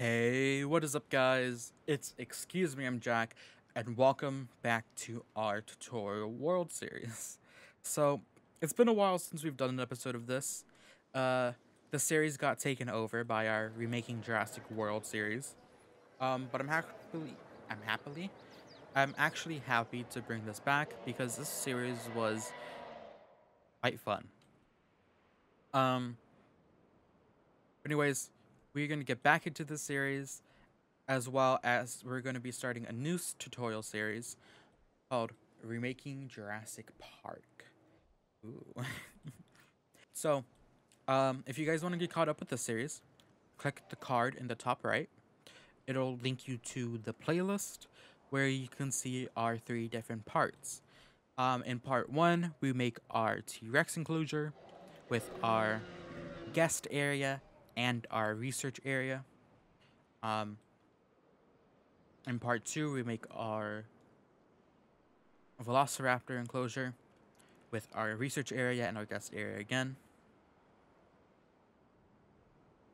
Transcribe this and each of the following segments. Hey, what is up guys? It's Excuse Me, I'm Jack, and welcome back to our tutorial world series. So, it's been a while since we've done an episode of this. The series got taken over by our Remaking Jurassic World series. But I'm actually happy to bring this back because this series was quite fun. Anyways, we're going to get back into this series, as well as we're going to be starting a new tutorial series called Remaking Jurassic Park. Ooh. So, if you guys want to get caught up with this series, click the card in the top right. It'll link you to the playlist where you can see our three different parts. In part one, we make our T-Rex enclosure with our guest area and our research area. In part two, we make our Velociraptor enclosure with our research area and our guest area again.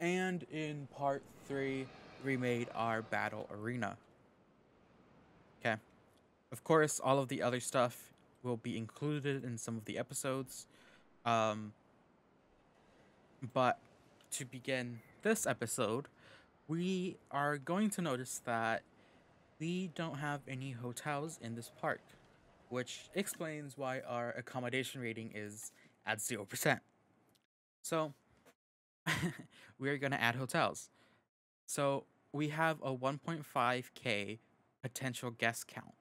And in part three, we made our battle arena. Okay. Of course, all of the other stuff will be included in some of the episodes. But to begin this episode, we are going to notice that we don't have any hotels in this park, which explains why our accommodation rating is at 0%. So, we're going to add hotels. So, we have a 1.5k potential guest count.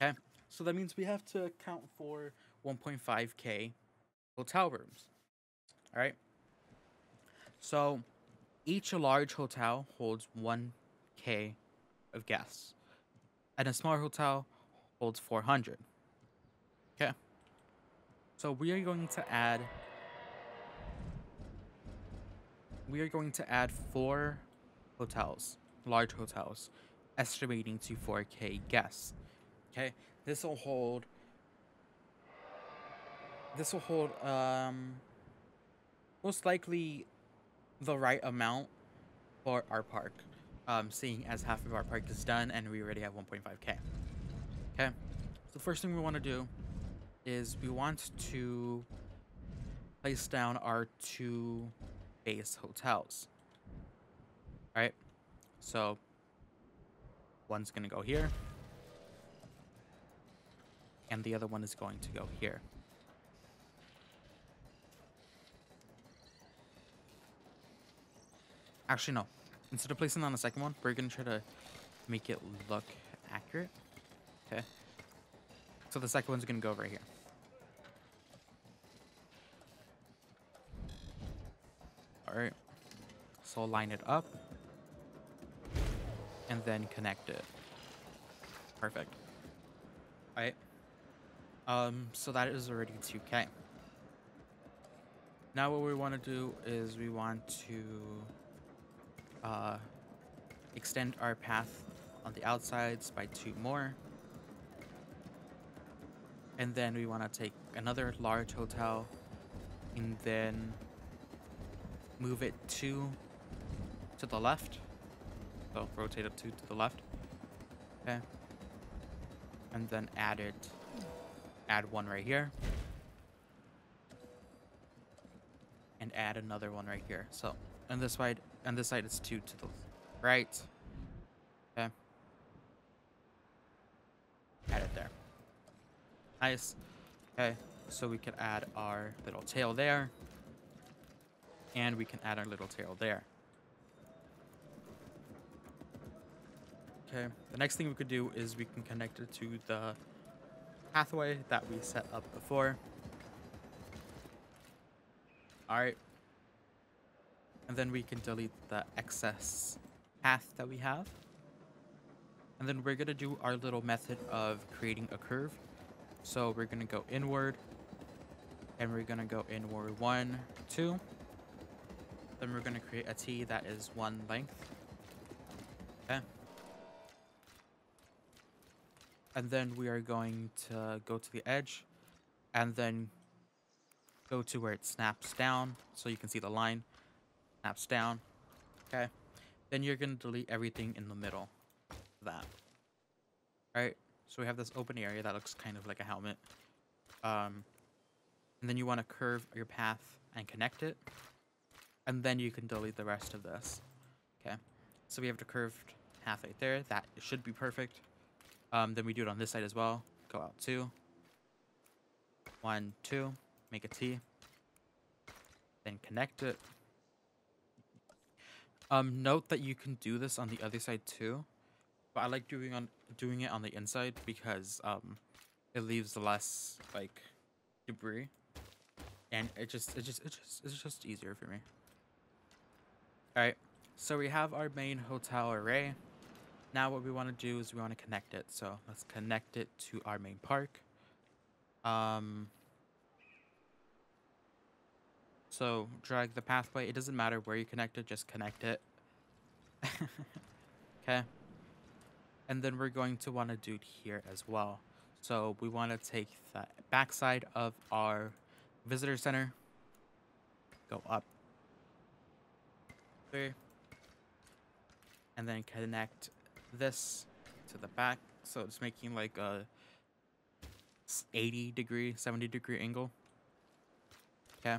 Okay? So, that means we have to account for 1.5k hotel rooms. Alright? So, each large hotel holds 1k of guests, and a small hotel holds 400. Okay. So we are going to add four hotels, large hotels, estimating to 4k guests. Okay. This will hold most likely the right amount for our park, seeing as half of our park is done and we already have 1.5k. Okay, so the first thing we want to do is we want to place down our two base hotels. All right, so one's gonna go here and the other one is going to go here. Actually, no. Instead of placing on the second one, we're going to try to make it look accurate. Okay. So the second one's going to go right here. Alright. So line it up. And then connect it. Perfect. Alright. So that is already 2k. Now what we want to do is we want to extend our path on the outsides by two more, and then we want to take another large hotel and then move it two to the left. So rotate it two to the left. Okay, and then add one right here and add another one right here. So on this side. And this side is two to the right. Okay. Add it there. Nice. Okay. So we can add our little tail there. And we can add our little tail there. Okay. The next thing we could do is we can connect it to the pathway that we set up before. Alright. And then we can delete the excess path that we have. And then we're going to do our little method of creating a curve. So we're going to go inward. And we're going to go inward 1, 2. Then we're going to create a T that is one length. Okay. And then we are going to go to the edge. And then go to where it snaps down. So you can see the line. Snaps down. Okay, then you're going to delete everything in the middle of that. Alright, so we have this open area that looks kind of like a helmet. And then you want to curve your path and connect it. And then you can delete the rest of this. Okay, so we have the curved path right there. That should be perfect. Then we do it on this side as well. Go out 2, 1, 2, make a T. Then connect it. Note that you can do this on the other side too, but I like doing it on the inside because it leaves less like debris, and it's just easier for me. All right, so we have our main hotel array. Now what we want to do is we want to connect it. So let's connect it to our main park. So drag the pathway. It doesn't matter where you connect it, just connect it. Okay. And then we're going to want to do it here as well. So we want to take the backside of our visitor center. Go up. 3. And then connect this to the back. So it's making like a 80 degree, 70 degree angle. Okay.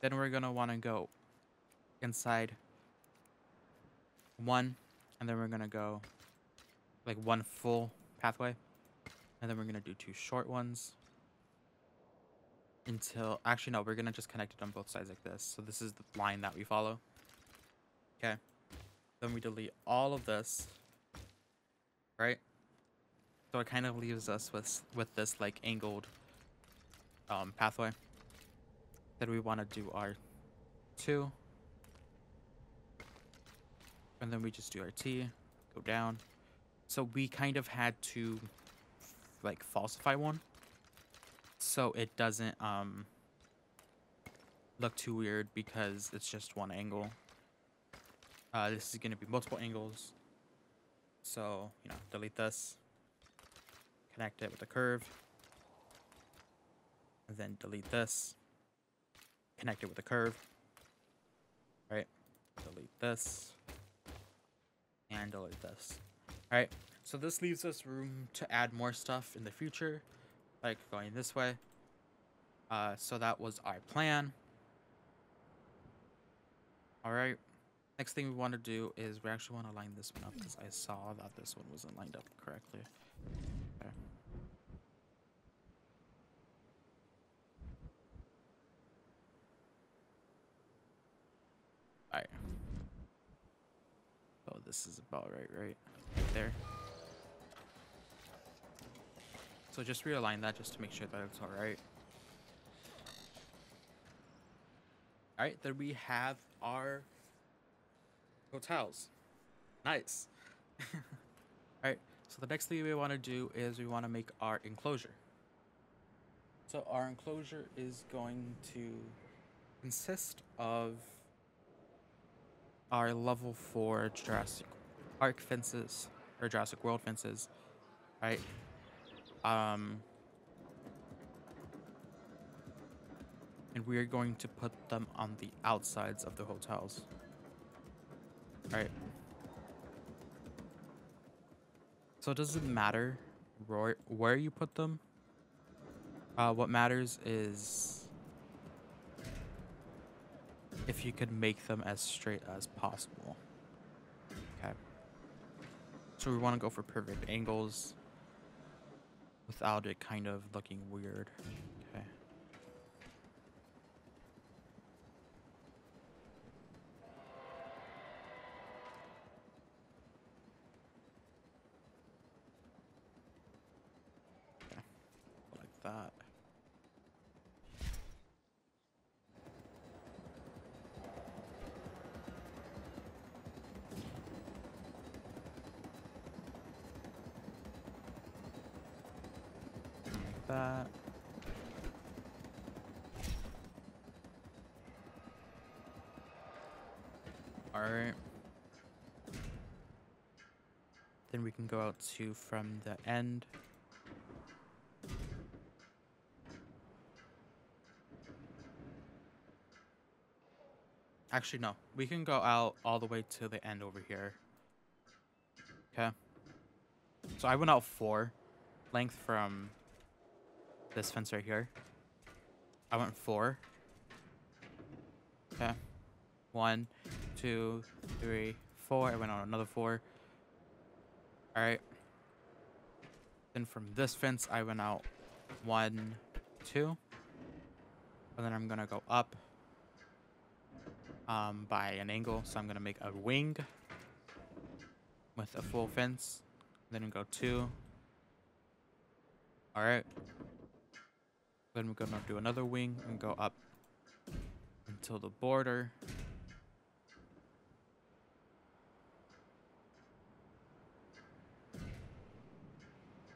Then we're going to want to go inside 1, and then we're going to go like 1 full pathway, and then we're going to do 2 short ones until, actually no, we're going to just connect it on both sides like this. So this is the line that we follow. Okay. Then we delete all of this, right? So it kind of leaves us with this like angled pathway. Then we want to do our 2. And then we just do our T, go down. So we kind of had to like falsify one, so it doesn't look too weird because it's just one angle. This is going to be multiple angles. So, you know, delete this, connect it with a curve, and then delete this. Connect it with a curve, right? Delete this and delete this. All right, so this leaves us room to add more stuff in the future, like going this way. So that was our plan. All right, next thing we want to do is we actually want to line this one up because I saw that this one wasn't lined up correctly. There. Alright. Oh, this is about right there. So just realign that just to make sure that it's alright. Alright, then we have our hotels. Nice. Alright, so the next thing we want to do is we want to make our enclosure. So our enclosure is going to consist of our level 4 Jurassic Park fences, or Jurassic World fences, right? And we are going to put them on the outsides of the hotels. All right. So it doesn't matter where you put them. What matters is if you could make them as straight as possible. Okay. So we want to go for perfect angles without it kind of looking weird. Okay. Okay. Like that. Alright. Then we can go out to from the end. Actually, no. We can go out all the way to the end over here. Okay. So I went out 4. Length from this fence right here. I went 4. Okay. 1, 2, 3, 4. I went on another 4. Alright. Then from this fence, I went out 1, 2. And then I'm going to go up by an angle. So I'm going to make a wing with a full fence. Then we go 2. Alright. Then we're going to do another wing and go up until the border.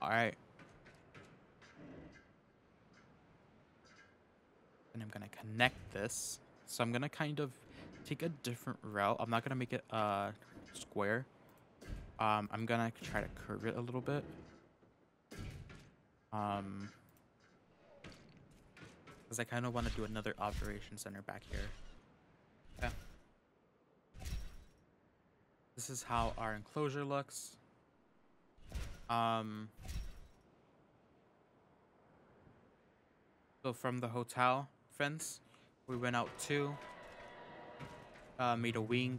Alright. And I'm going to connect this. So I'm going to kind of take a different route. I'm not going to make it square. I'm going to try to curve it a little bit. Because I kind of want to do another observation center back here. Yeah. This is how our enclosure looks. So from the hotel fence, we went out 2, made a wing.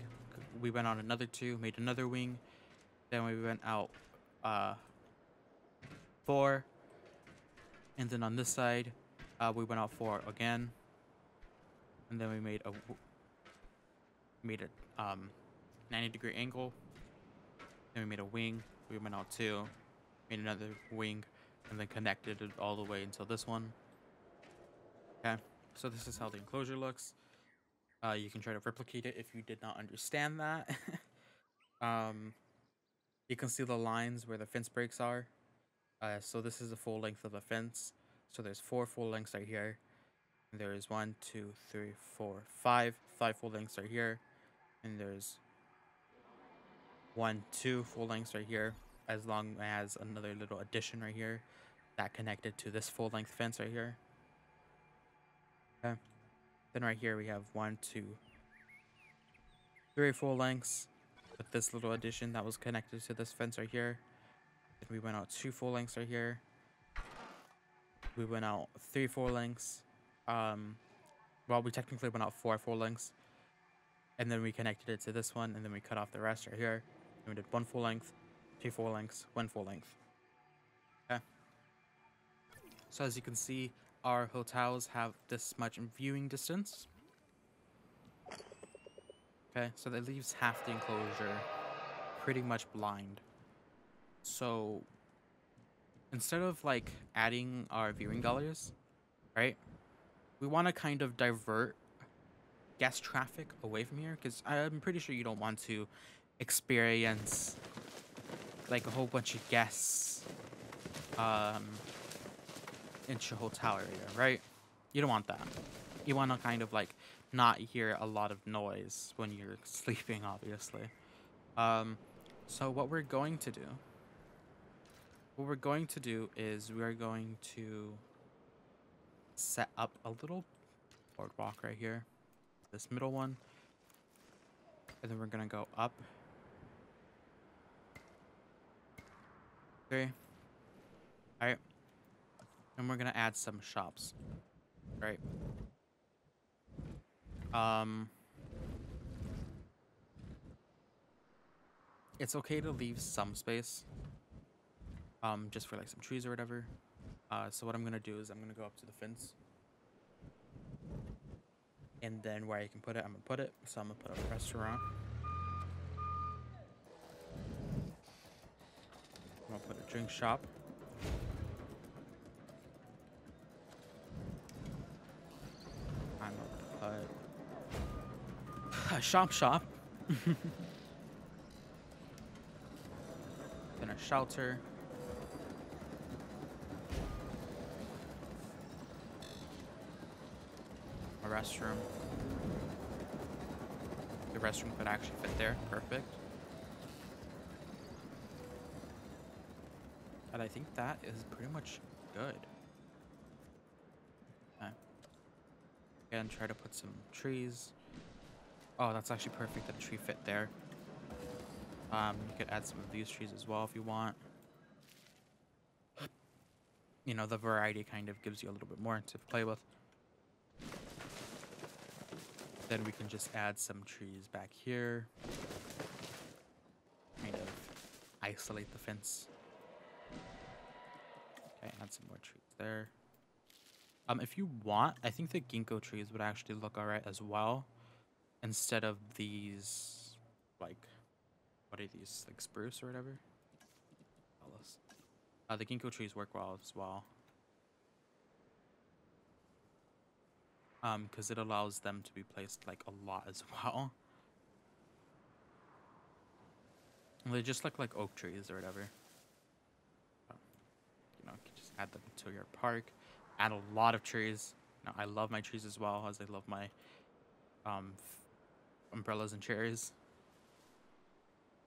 We went on another 2, made another wing. Then we went out 4. And then on this side, we went out 4 again. And then we made a 90-degree angle. Then we made a wing. We went out 2, made another wing, and then connected it all the way until this one. Okay, so this is how the enclosure looks. You can try to replicate it if you did not understand that. You can see the lines where the fence breaks are. So this is the full length of the fence. So there's 4 full lengths right here. And there is 1, 2, 3, 4, 5. 5 full lengths right here. And there's 1, 2 full lengths right here. As long as another little addition right here that connected to this full length fence right here. Okay. Then right here we have 1, 2, 3 full lengths with this little addition that was connected to this fence right here. Then we went out 2 full lengths right here. We went out 3 full lengths. Well, we technically went out 4 full lengths. And then we connected it to this one, and then we cut off the rest right here. And we did 1 full length, 2 full lengths, 1 full length. Okay. So as you can see, our hotels have this much viewing distance. Okay, so that leaves half the enclosure pretty much blind. So instead of like adding our viewing galleries, right, we want to kind of divert guest traffic away from here, because I'm pretty sure you don't want to experience like a whole bunch of guests in your hotel area, right? You don't want that. You want to kind of like not hear a lot of noise when you're sleeping, obviously. So what we're going to do is we are going to set up a little boardwalk right here, this middle one, and then we're gonna go up 3. All right, and we're gonna add some shops, right? It's okay to leave some space, just for like some trees or whatever. So what I'm gonna do is I'm gonna go up to the fence, and then where I can put it, I'm gonna put it. So I'm gonna put a restaurant. I'm gonna put a drink shop. I'm gonna put a shop. Then a shelter. A restroom. The restroom could actually fit there. Perfect. And I think that is pretty much good. Okay. Again, try to put some trees. Oh, that's actually perfect. That tree fit there. You could add some of these trees as well if you want. You know, the variety kind of gives you a little bit more to play with. Then we can just add some trees back here. Kind of isolate the fence. Okay, add some more trees there. If you want, I think the ginkgo trees would actually look alright as well. Instead of these, like, what are these? Like spruce or whatever? The ginkgo trees work well as well. Because it allows them to be placed like a lot as well. And they just look like oak trees or whatever. You know, you can just add them to your park. Add a lot of trees. Now, I love my trees as well as I love my umbrellas and chairs.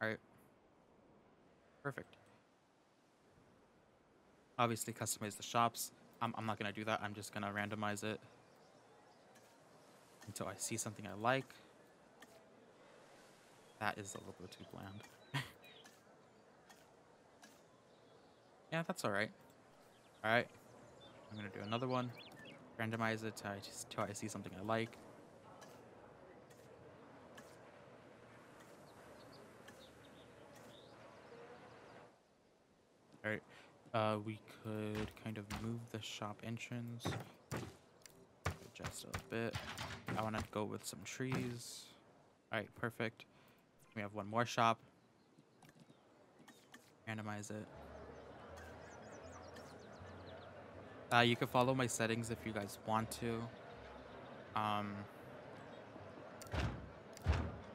All right. Perfect. Obviously, customize the shops. I'm not going to do that. I'm just going to randomize it until I see something I like. That is a little bit too bland. Yeah, that's all right. All right. I'm going to do another one. Randomize it till I see something I like. All right. We could kind of move the shop entrance. Adjust a bit. I want to go with some trees. All right, perfect. We have one more shop. Randomize it. You can follow my settings if you guys want to.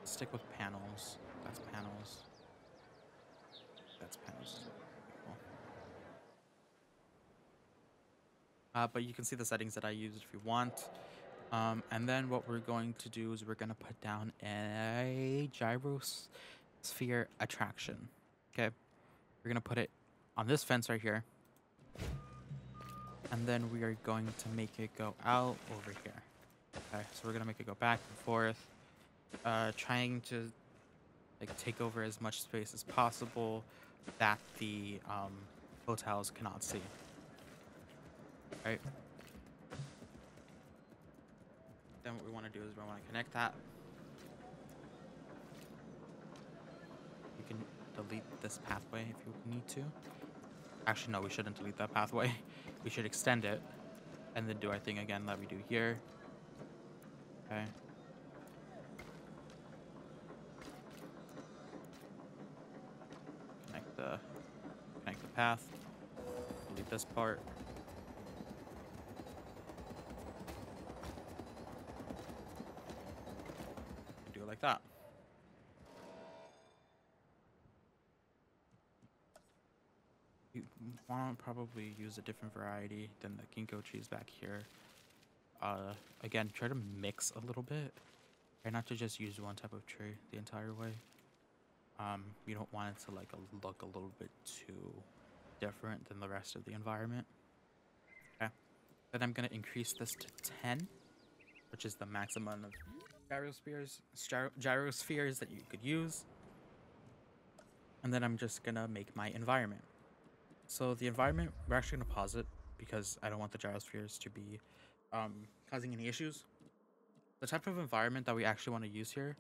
Stick with panels. That's panels. That's panels. Cool. But you can see the settings that I use if you want. And then what we're going to do is we're going to put down a gyrosphere attraction. Okay. We're going to put it on this fence right here. And then we are going to make it go out over here. Okay. So we're going to make it go back and forth. Trying to like take over as much space as possible that the hotels cannot see. All right. Then what we want to do is we want to connect that. You can delete this pathway if you need to. Actually, no, we shouldn't delete that pathway. We should extend it and then do our thing again that we do here. Okay. Connect the path. Delete this part. Like that. You want to probably use a different variety than the ginkgo trees back here. Again, try to mix a little bit. Try not to just use one type of tree the entire way. You don't want it to like look a little bit too different than the rest of the environment. Okay. Then I'm going to increase this to 10, which is the maximum of gyrospheres that you could use. And then I'm just gonna make my environment. So the environment, we're actually gonna pause it because I don't want the gyrospheres to be causing any issues. The type of environment that we actually want to use here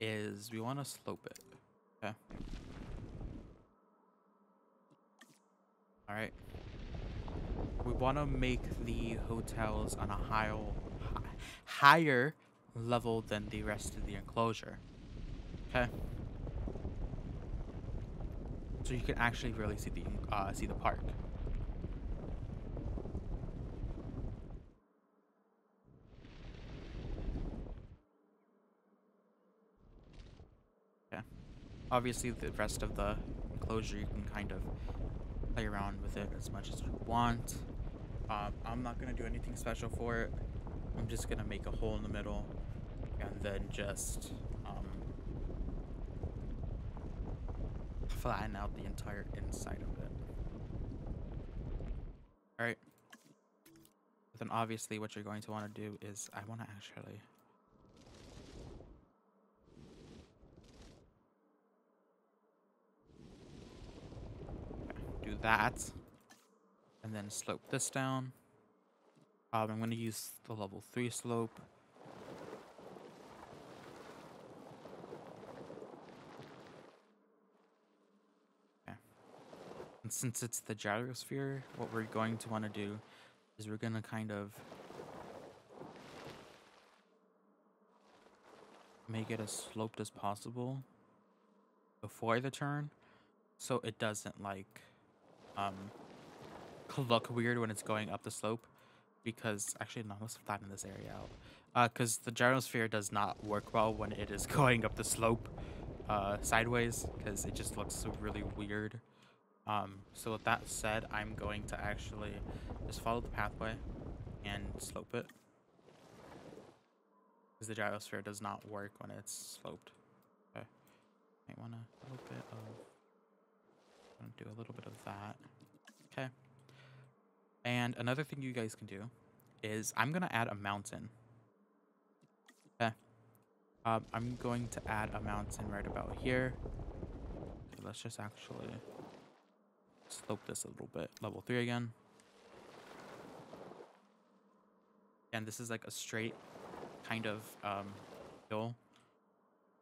is we want to slope it. Okay. All right. We want to make the hotels on a higher level than the rest of the enclosure. Okay, so you can actually really see the park. Yeah, obviously the rest of the enclosure you can kind of play around with it as much as you want. I'm not gonna do anything special for it. I'm just gonna make a hole in the middle. And then just flatten out the entire inside of it. All right. But then obviously what you're going to want to do is I want to actually that. And then slope this down. I'm going to use the level 3 slope. Okay. And since it's the gyrosphere, what we're going to want to do is we're going to kind of make it as sloped as possible before the turn, so it doesn't like look weird when it's going up the slope. Because actually, no, let's flatten this area out, because the gyrosphere does not work well when it is going up the slope sideways, because it just looks really weird. So with that said, I'm going to actually just follow the pathway and slope it, because the gyrosphere does not work when it's sloped. Okay, might want a little bit of, I'm gonna do a little bit of that. Okay. And another thing you guys can do is I'm going to add a mountain. Okay. I'm going to add a mountain right about here. Okay, let's just actually slope this a little bit. Level 3 again. And this is like a straight kind of hill.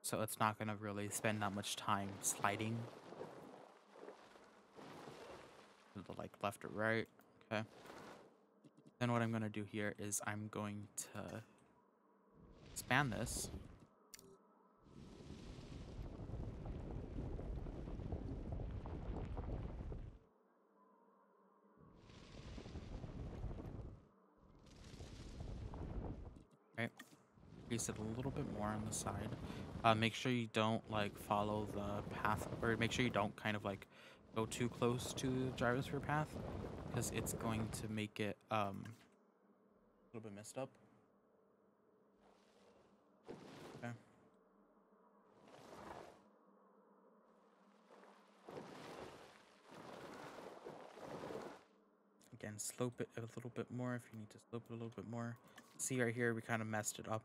So it's not going to really spend that much time sliding to the like left or right. Okay. Then what I'm going to do here is I'm going to expand this. Right. Increase it a little bit more on the side. Make sure you don't like follow the path, or make sure you don't kind of like go too close to the gyrosphere path, because it's going to make it a little bit messed up. Okay. Again, slope it a little bit more if you need to slope it a little bit more. See right here, we kind of messed it up.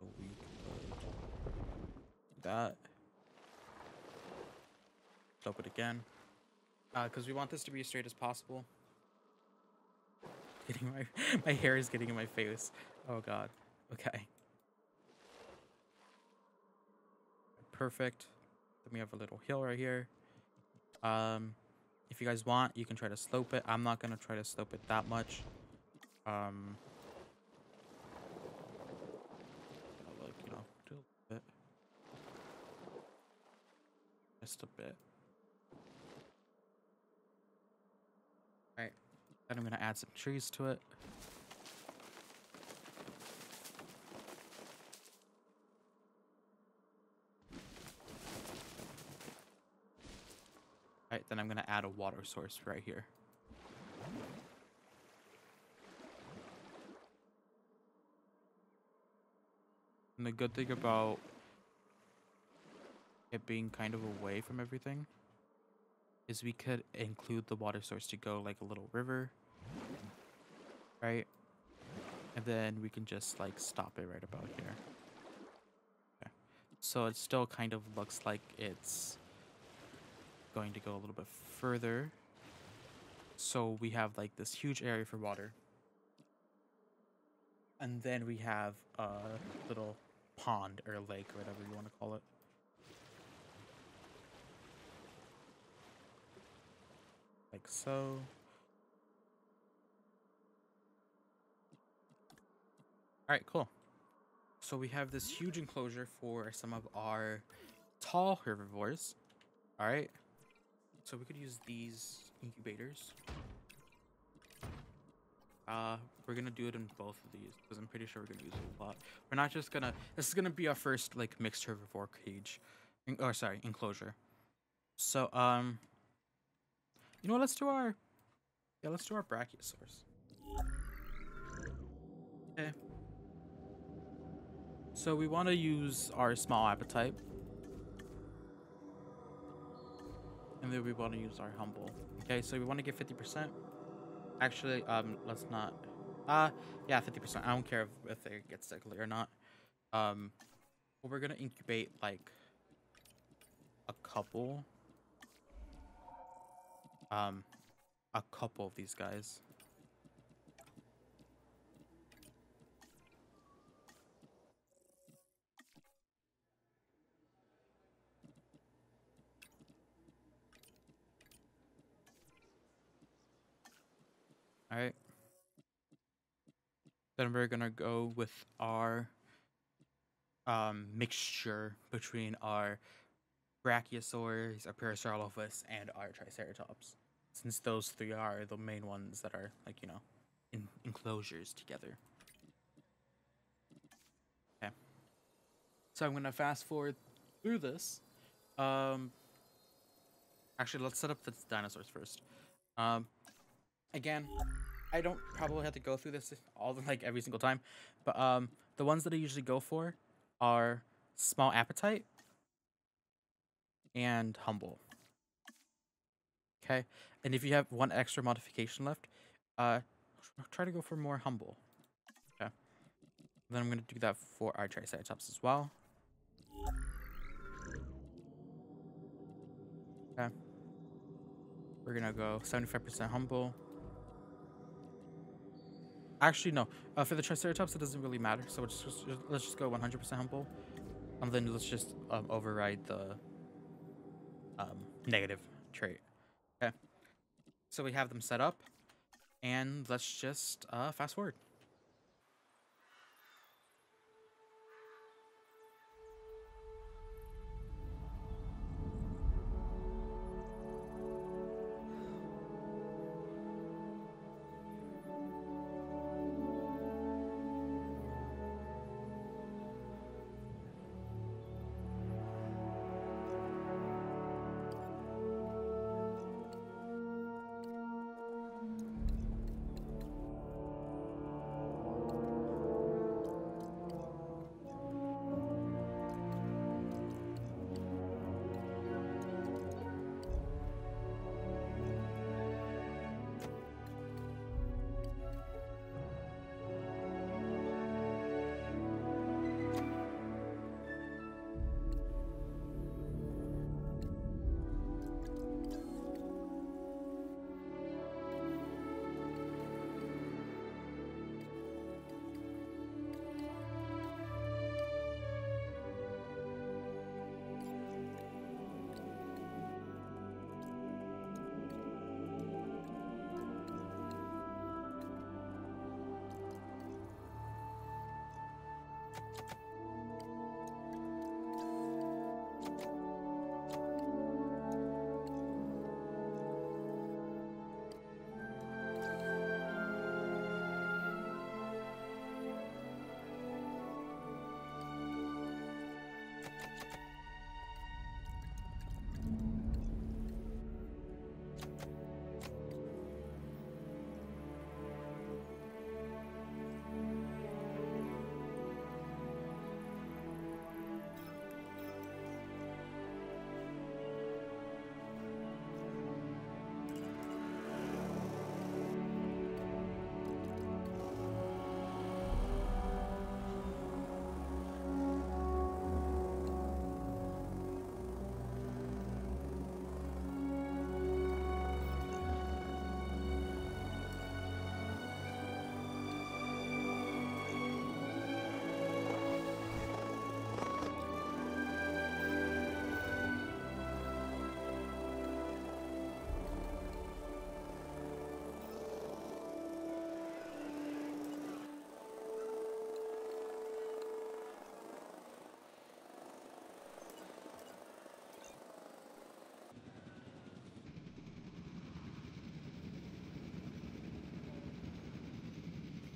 So we could do that. Slope it again. Because we want this to be as straight as possible. Getting my hair is getting in my face. Oh god. Okay. Perfect. Then we have a little hill right here. If you guys want, you can try to slope it. I'm not gonna try to slope it that much. Like, you know, do a bit. Just a bit. Then I'm going to add some trees to it. Alright, then I'm going to add a water source right here. And the good thing about it being kind of away from everything is we could include the water source to go like a little river, right? And then we can just like stop it right about here. Okay. So it still kind of looks like it's going to go a little bit further. So we have like this huge area for water. And then we have a little pond or lake or whatever you want to call it. Like so. Alright, cool. So we have this huge enclosure for some of our tall herbivores. Alright. So we could use these incubators. We're gonna do it in both of these, because I'm pretty sure we're gonna use it a lot. We're not just gonna, this is gonna be our first like mixed herbivore cage. Enclosure. So you know what, let's do our Brachiosaurus. Okay. So we want to use our small appetite. And then we want to use our humble. Okay, so we want to get 50%. Actually, let's not. Yeah, 50%. I don't care if it gets sickly or not. But we're going to incubate like a couple. a couple of these guys. All right. Then we're gonna go with our mixture between our Brachiosaurus, our Parasaurolophus, and our Triceratops, since those three are the main ones that are, like, you know, in enclosures together. Okay. So I'm gonna fast forward through this. Actually, let's set up the dinosaurs first. Again, I don't probably have to go through this all like every single time, but the ones that I usually go for are small appetite and humble. Okay, and if you have one extra modification left, try to go for more humble. Okay, then I'm gonna do that for our Triceratops as well. Okay, we're gonna go 75% humble. Actually, no. For the Triceratops, it doesn't really matter. So let's just go 100% humble. And then let's just override the negative trait. Okay. So we have them set up. And let's just fast forward.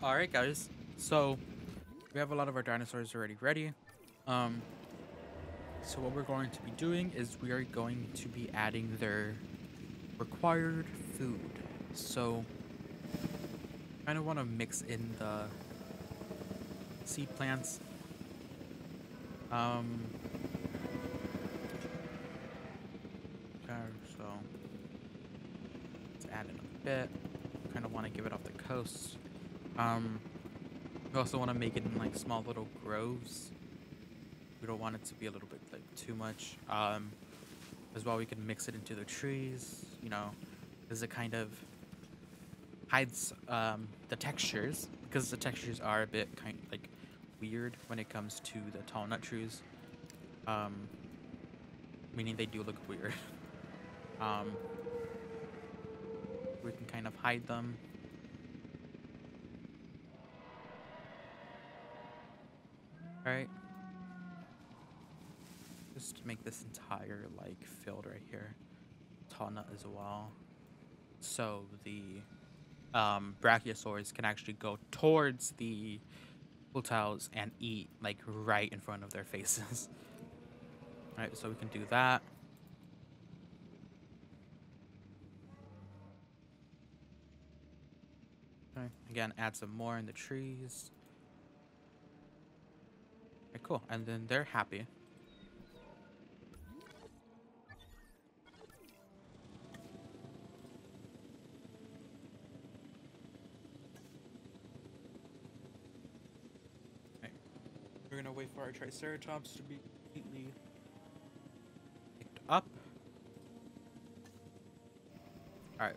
Alright guys, so we have a lot of our dinosaurs already ready. So what we're going to be doing is we are going to be adding their required food. So I kind of want to mix in the seed plants. So let's add in a bit. Kind of want to give it off the coast. We also want to make it in like small little groves. We don't want it to be a little bit like too much. As well, we can mix it into the trees, you know, because it kind of hides the textures, because the textures are a bit kind of like weird when it comes to the tall nut trees, meaning they do look weird. We can kind of hide them. All right, just make this entire like field right here tall nut as well, so the brachiosaurs can actually go towards the reptiles and eat like right in front of their faces. All right, so we can do that. All right, again, add some more in the trees. All right, cool, and then they're happy. Gonna wait for our Triceratops to be completely picked up. All right,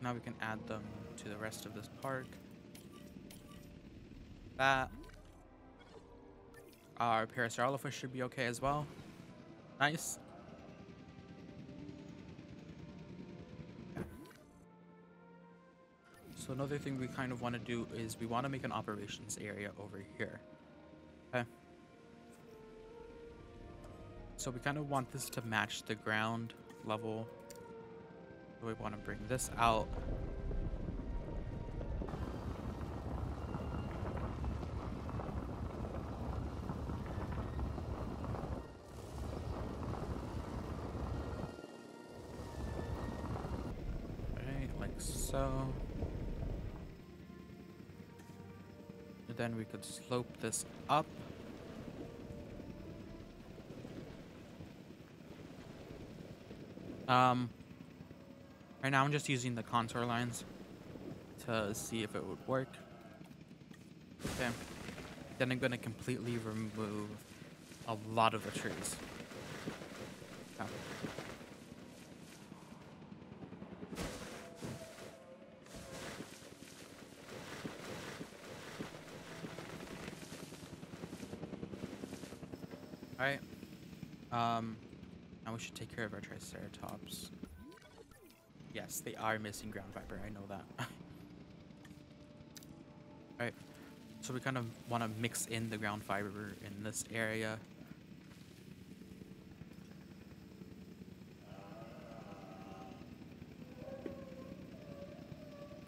now we can add them to the rest of this park. That our Parasaurolophus should be okay as well. Nice. So another thing we kind of want to do is we want to make an operations area over here. Okay. So we kind of want this to match the ground level. So we want to bring this out. Alright, like so. Then we could slope this up. Right now I'm just using the contour lines to see if it would work. Okay. Then I'm going to completely remove a lot of the trees. Okay. Alright, now we should take care of our Triceratops. Yes, they are missing ground fiber, I know that. Alright, so we kind of want to mix in the ground fiber in this area.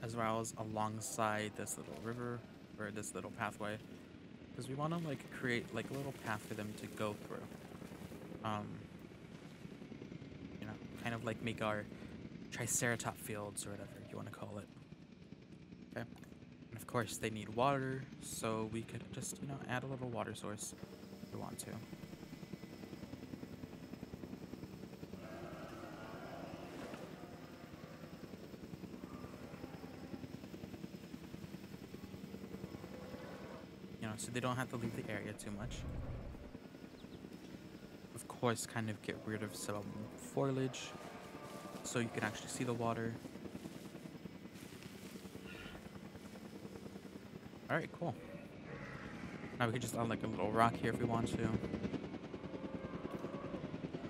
As well as alongside this little river, or this little pathway. Because we want to like create like a little path for them to go through, you know, kind of like make our Triceratops fields or whatever you want to call it. Okay, and of course they need water, so we could just, you know, add a little water source if we want to. So they don't have to leave the area too much. Of course, kind of get rid of some foliage so you can actually see the water. All right, cool. Now we can just add like a little rock here if we want to.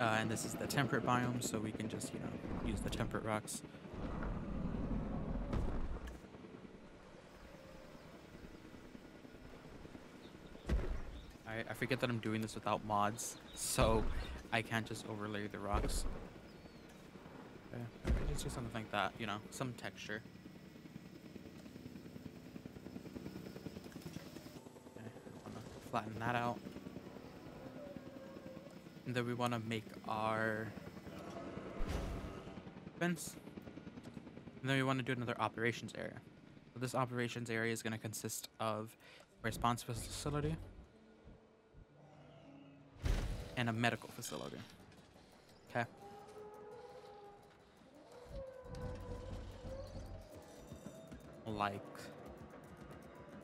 And this is the temperate biome, so we can just, you know, use the temperate rocks. I forget that I'm doing this without mods, so I can't just overlay the rocks. Okay. Just do something like that, you know, some texture. Okay. I want to flatten that out. And then we want to make our fence. And then we want to do another operations area. So this operations area is going to consist of a response facility and a medical facility. Okay. Like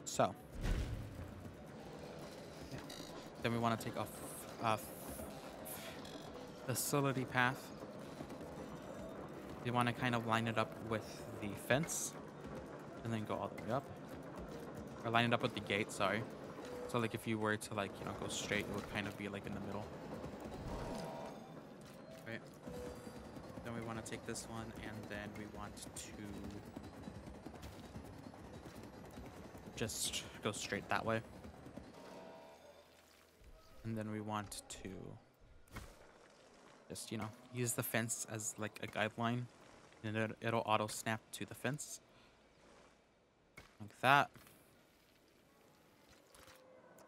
so. Yeah. Then we want to take off a facility path. You want to kind of line it up with the fence and then go all the way up, or line it up with the gate, sorry. So like if you were to like, you know, go straight, it would kind of be like in the middle. Okay. Then we want to take this one, and then we want to just go straight that way. And then we want to just, you know, use the fence as like a guideline, and it'll auto snap to the fence like that.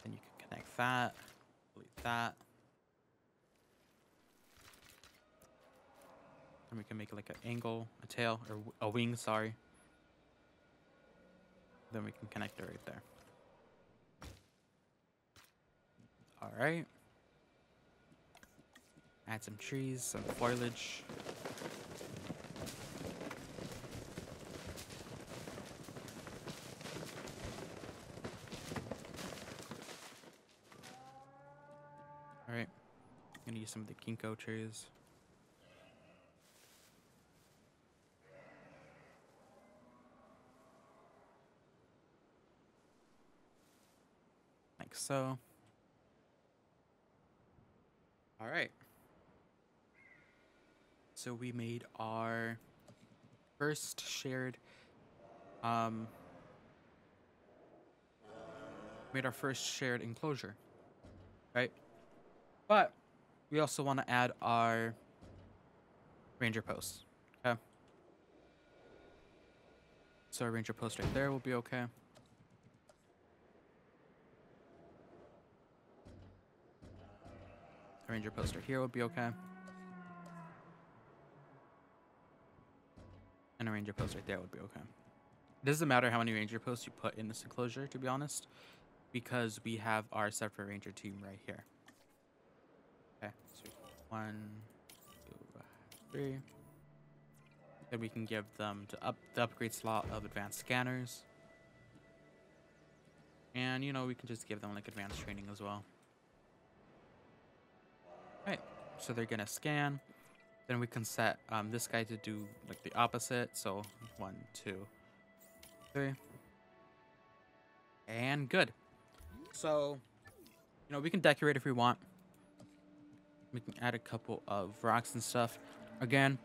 Then you can connect that, delete that, and we can make like an angle, a tail, or a wing, sorry. Then we can connect it right there. All right. Add some trees, some foliage. All right, I'm gonna use some of the ginkgo trees. Like so. All right. So we made our first shared, enclosure, right? But we also want to add our ranger posts, okay? So our ranger post right there will be okay. Our ranger post right here will be okay. A ranger post right there would be okay. It doesn't matter how many ranger posts you put in this enclosure, to be honest, because we have our separate ranger team right here. Okay, so 1, 2, 3. Then we can give them to the upgrade slot of advanced scanners, and you know, we can just give them like advanced training as well. All right, so they're gonna scan. Then we can set this guy to do like the opposite. So 1, 2, 3. And good. So, you know, we can decorate if we want. We can add a couple of rocks and stuff. Again,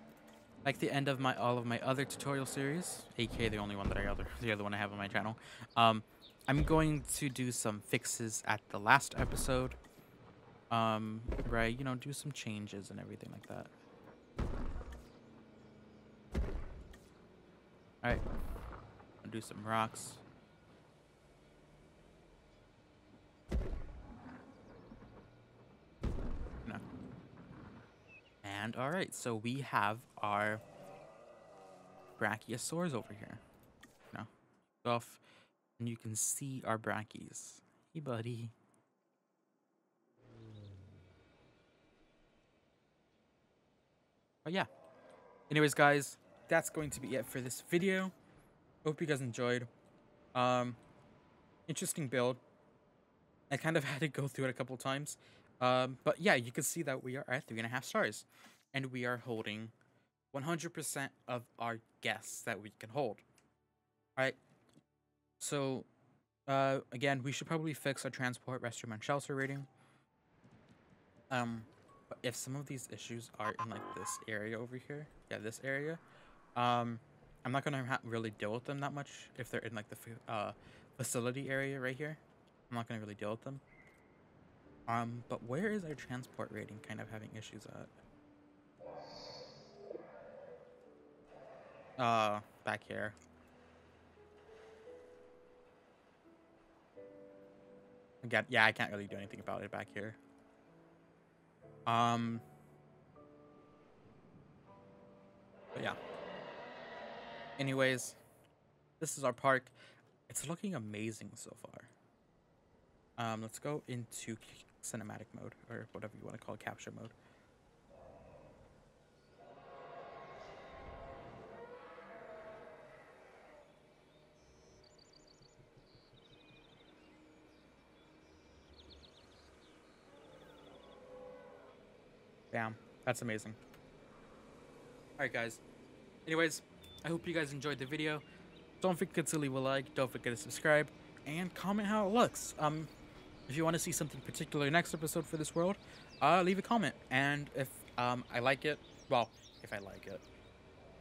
like the end of all of my other tutorial series, aka the only one that the other one I have on my channel. I'm going to do some fixes at the last episode. Right, you know, do some changes and everything like that. Alright, I'll do some rocks. No. And alright, so we have our brachiosaurs over here. No. Off, and you can see our brachies. Hey, buddy. Oh, yeah. Anyways, guys, that's going to be it for this video. Hope you guys enjoyed. Interesting build. I kind of had to go through it a couple times. But yeah, you can see that we are at 3.5 stars. And we are holding 100% of our guests that we can hold. Alright. So, again, we should probably fix our transport, restroom, and shelter rating. But if some of these issues are in like this area over here. Yeah, this area. I'm not gonna really deal with them that much if they're in like the facility area right here. I'm not gonna really deal with them. But where is our transport rating kind of having issues at? Back here. Again, yeah, I can't really do anything about it back here. But yeah. Anyways, this is our park. It's looking amazing so far. Let's go into cinematic mode, or whatever you want to call it, capture mode. Damn, that's amazing. All right, guys. Anyways, I hope you guys enjoyed the video. Don't forget to leave a like, don't forget to subscribe, and comment how it looks. If you want to see something particular next episode for this world, leave a comment. And if I like it, well, if I like it,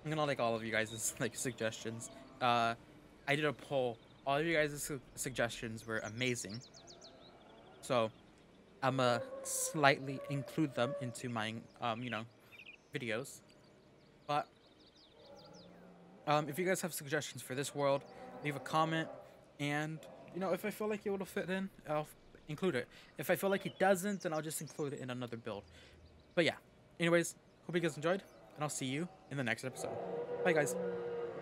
I'm gonna like all of you guys' like suggestions. I did a poll. All of you guys' suggestions were amazing. So I'm gonna slightly include them into my you know, videos. But if you guys have suggestions for this world, leave a comment, and you know, if I feel like it will fit in, I'll include it. If I feel like it doesn't, then I'll just include it in another build. But yeah, anyways, hope you guys enjoyed, and I'll see you in the next episode. Bye guys.